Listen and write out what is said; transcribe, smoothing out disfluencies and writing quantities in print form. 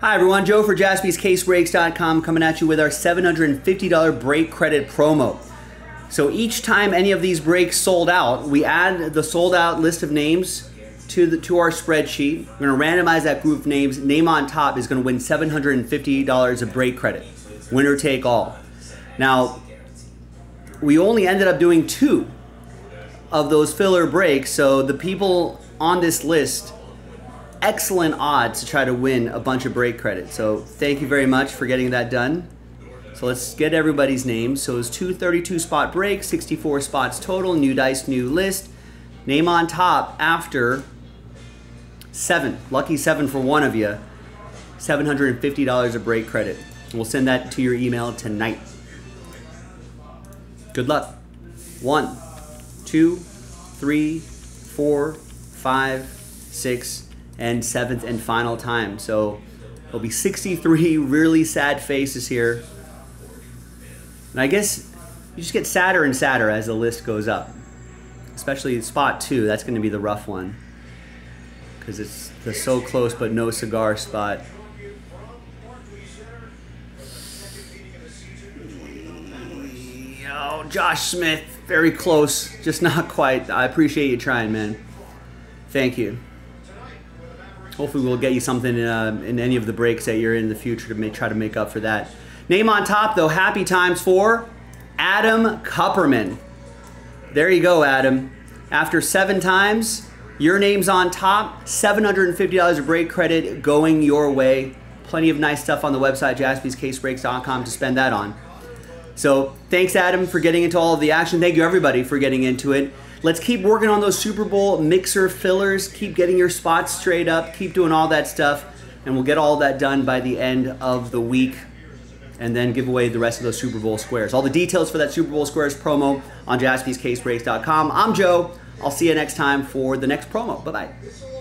Hi everyone, Joe for JaspysCaseBreaks.com coming at you with our $750 break credit promo. So each time any of these breaks sold out, we add the sold out list of names to our spreadsheet. We're gonna randomize that group of names. Name on top is gonna win $750 of break credit. Winner take all. Now, we only ended up doing two of those filler breaks, so the people on this list, excellent odds to try to win a bunch of break credit. So thank you very much for getting that done. So let's get everybody's names. So it was 232 spot breaks, 64 spots total, new dice, new list. Name on top after 7. Lucky 7 for one of you. $750 of break credit. We'll send that to your email tonight. Good luck. 1, 2, 3, 4, 5, 6, and 7th and final time. So there'll be 63 really sad faces here. And I guess you just get sadder and sadder as the list goes up. Especially spot 2, that's gonna be the rough one. Because it's the so close but no cigar spot. Oh, Josh Smith, very close, just not quite. I appreciate you trying, man. Thank you. Hopefully we'll get you something in any of the breaks that you're in the future to try to make up for that. Name on top, though, happy times for Adam Copperman. There you go, Adam. After 7 times, your name's on top. $750 of break credit going your way. Plenty of nice stuff on the website, JaspysCaseBreaks.com, to spend that on. So thanks, Adam, for getting into all of the action. Thank you, everybody, for getting into it. Let's keep working on those Super Bowl mixer fillers. Keep getting your spots straight up. Keep doing all that stuff. And we'll get all that done by the end of the week and then give away the rest of those Super Bowl squares. All the details for that Super Bowl squares promo on JaspysCaseBreaks.com. I'm Joe. I'll see you next time for the next promo. Bye-bye.